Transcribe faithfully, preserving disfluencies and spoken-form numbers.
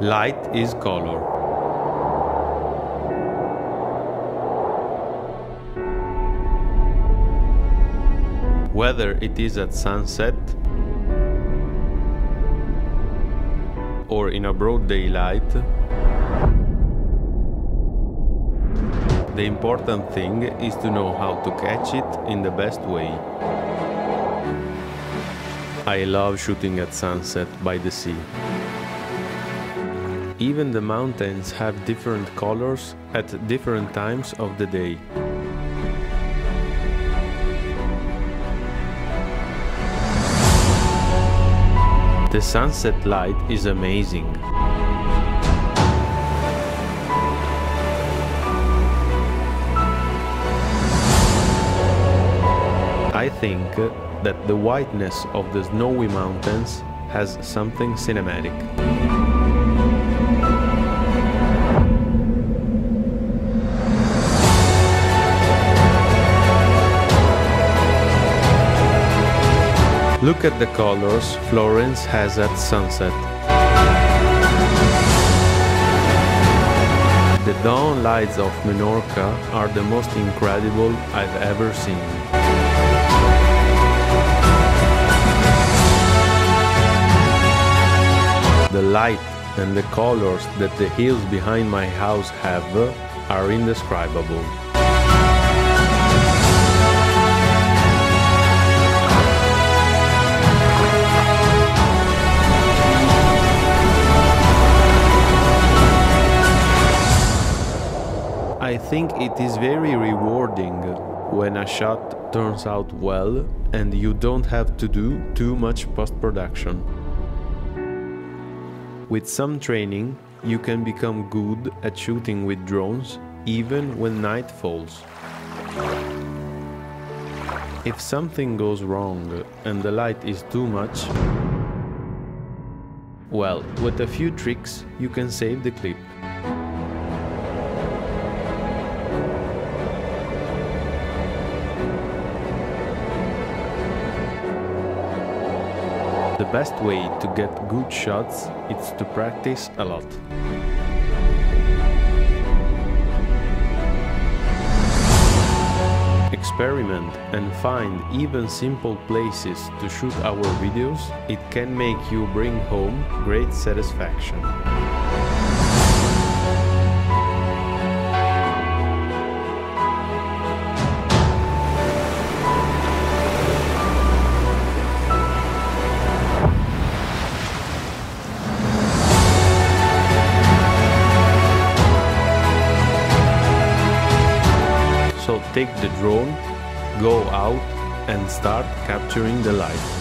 Light is color. Whether it is at sunset or in a broad daylight, the important thing is to know how to catch it in the best way. I love shooting at sunset by the sea. Even the mountains have different colors at different times of the day. The sunset light is amazing. I think that the whiteness of the snowy mountains has something cinematic. Look at the colors Florence has at sunset. The dawn lights of Minorca are the most incredible I've ever seen. The light and the colors that the hills behind my house have are indescribable. I think it is very rewarding when a shot turns out well and you don't have to do too much post-production. With some training, you can become good at shooting with drones even when night falls. If something goes wrong and the light is too much, well, with a few tricks you can save the clip. The best way to get good shots is to practice a lot. Experiment and find even simple places to shoot our videos. It can make you bring home great satisfaction. So take the drone, go out and start capturing the light.